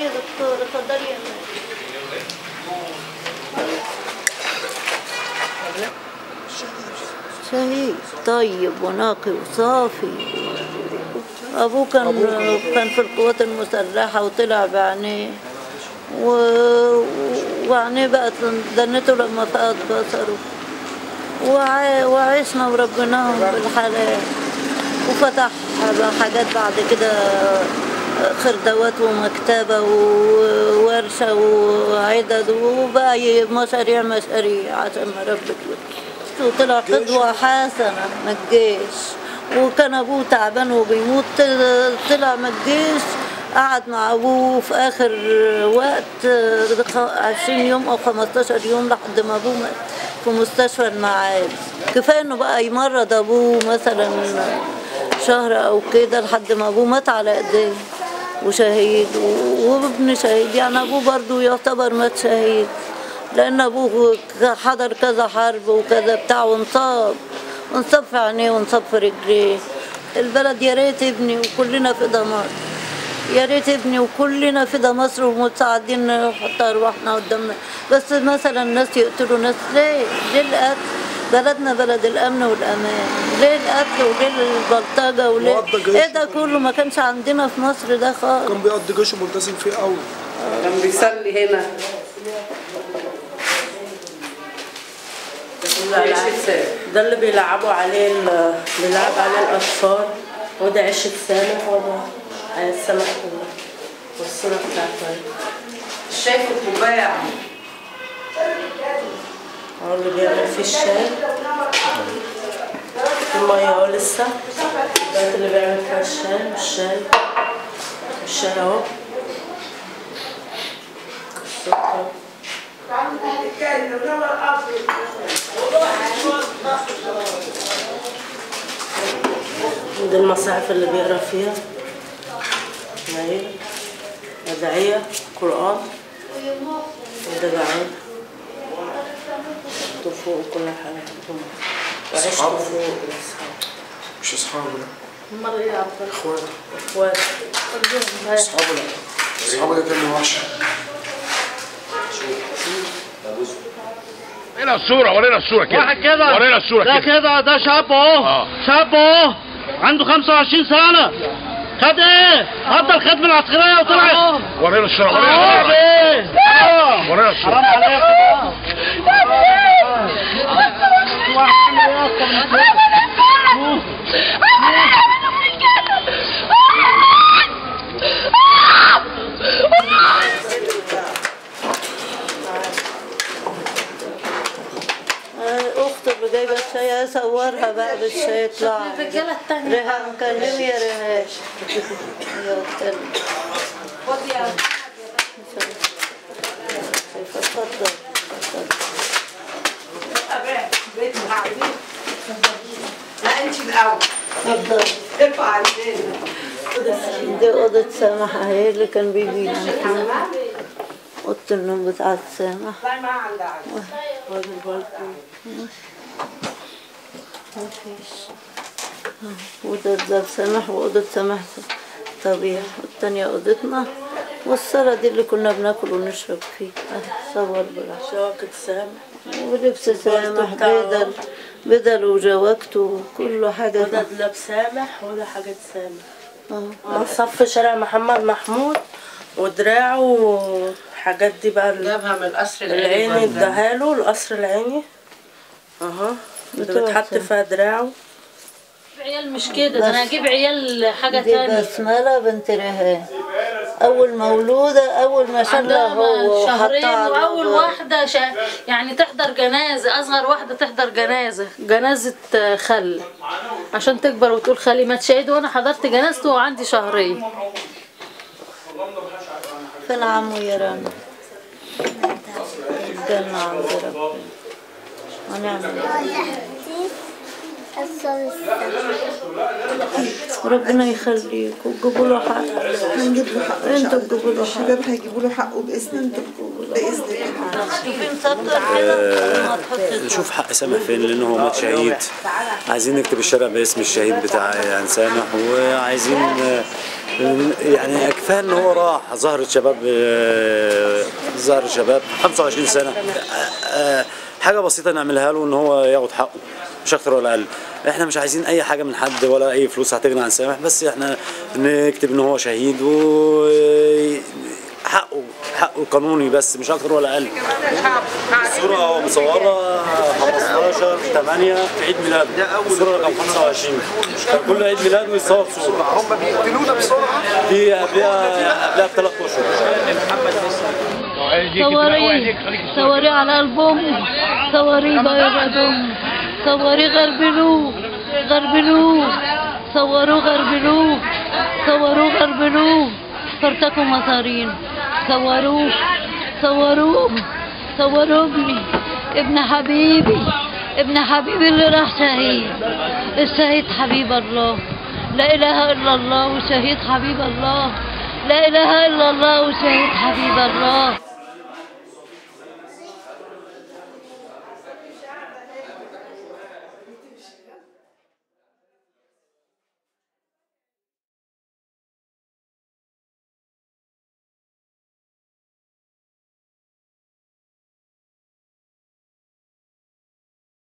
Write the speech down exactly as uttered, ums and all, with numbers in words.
اتفضلي يا دكتور، اتفضلي يا امان. شهيد طيب ونقي وصافي. ابوه كان أبوه كان في القوات المسلحه وطلع بعينيه و... وعينيه بقت دنته لما فقد بصره، وع... وعشنا وربيناهم بالحلال، وفتح حاجات بعد كده خردوات ومكتبه وورشه وعدد، وبقى مشاريع مشاريع عشان ما ربك. وطلع قدوه حسنه ما تجيش، وكان ابوه تعبان وبيموت، طلع ما تجيش، قعد مع ابوه في اخر وقت عشرين يوم او خمستاشر يوم لحد ما ابوه مات في مستشفى المعاد. كفايه انه بقى يمرض ابوه مثلا شهر او كده لحد ما ابوه مات على ايديه، وشهيد وابن شهيد. يعني ابوه برضه يعتبر مات شهيد، لان ابوه حضر كذا حرب وكذا بتاع، وانصاب وانصاب في عينيه وانصاب في رجليه. البلد يا ريت ابني وكلنا في دمار، يا ريت ابني وكلنا في ده مصر، ومتساعدين نحط ارواحنا قدامنا. بس مثلا ناس يقتلوا ناس، ليه؟ ليه القتل؟ بلدنا بلد الامن والامان، ليه القتل وليه البلطجه وليه ايه ده كله؟ ما كانش عندنا في مصر ده خالص. كان بيقضي جيشه ملتزم فيه قوي، كان بيصلي هنا. ده اللي بيلعبوا عليه، بيلعب عليه الاطفال، وده عشه سامح والله. على السمك كله والصورة بتاعته الشاي في الكوباية يا عم، هو اللي بيعمل فيه الشاي والمية اهو لسه، الكوبايات اللي بيعمل فيها الشاي والشاي والشاي اهو السكر. دي المصاحف اللي بيقرا فيها، نايل، وداعية، قرآن، وداعية، طفو وكل حاجة. أصحابه؟ مش أصحابه لا، إخواته إخواته أصحابه لا، أصحابه ده كانوا وحشة. ورينا الصورة، ورينا الصورة كده، واحد كده، ورينا الصورة كده، ده كده ده شاب أهو، شاب أهو عنده خمسة وعشرين سنة. خد ايه؟ هبدا الخدمه العسكريه وطلعت. ورينا الشرع، ورينا ايه؟ ورينا الشرع. حرام عليك اختي اللي جايبه الشاي اصورها بقى بالشاي يطلع. ريهام كلمي يا ريهام. يا اختي خدي يا اتفضل اتفضل. بيت معايا. لا انت الاول. اتفضل. ارفع عندنا. دي اوضه سامح اهي اللي كان بيجي لنا. اوضه النوم بتاعت سامح. لا ما عندها وادي البلكون. مفيش. وده ده سامح وأوضة سامح طبيعي، والتانية أوضتنا، والصالة دي اللي كنا بناكل ونشرب فيها. صور بالعشاء. شواكة سامح. ولبس سامح بدل بدل وجواكته وكل حاجة. وده دولاب سامح وده حاجة سامح. اه. من صف شارع محمد محمود ودراعه والحاجات دي بقى اللي جابها من القصر العيني، اداها له القصر العيني. اها بتتحط فيها دراعه. عيال مش كده، ده انا هجيب عيال حاجه ثانيه. دي بسمله بنت ريهام اول مولوده، اول ما شالها هو شهرين، واول واحده شا... يعني تحضر جنازه، اصغر واحده تحضر جنازه جنازه خل عشان تكبر وتقول خالي مات شهيد، وانا حضرت جنازته وعندي شهرين. فين عمو يا رنا؟ الجنه عند ربنا ونعمل ربنا يخليك، وتجيبوا له حق. هنجيب له حق، انتوا تجيبوا له حق، الشباب هيجيبوا له حقه باذن انتوا باذن الله. نشوف حق سامح فين، لان هو مات شهيد. عايزين نكتب الشارع باسم الشهيد بتاع سامح، وعايزين يعني كفايه ان هو راح ظهر الشباب، ظهر الشباب خمسة وعشرين سنه، حاجه بسيطه نعملها له ان هو ياخد حقه مش اكتر ولا اقل. احنا مش عايزين اي حاجه من حد ولا اي فلوس هتغني عن سامح، بس احنا نكتب ان هو شهيد و حقه حقه قانوني بس مش اكتر ولا اقل. الصوره اهو مصوره خمستاشر تمانية في عيد ميلاده، الصوره رقم خمسة وعشرين، كل عيد ميلاده يتصور صوره. هم بيقتلونا بسرعه، دي قبلها قبلها بثلاث اشهر. صوري صوري على قلبهم، صوري بيضهم، صوري غربلوه غربلوه، صوروا غربلوه صوروا غربلوه، فرتكوا مصارين، صوروه صوروه صوروا ابني، ابن حبيبي، ابن حبيبي اللي راح شهيد، الشهيد حبيب الله، لا اله الا الله وشهيد حبيب الله، لا اله الا الله وشهيد حبيب الله.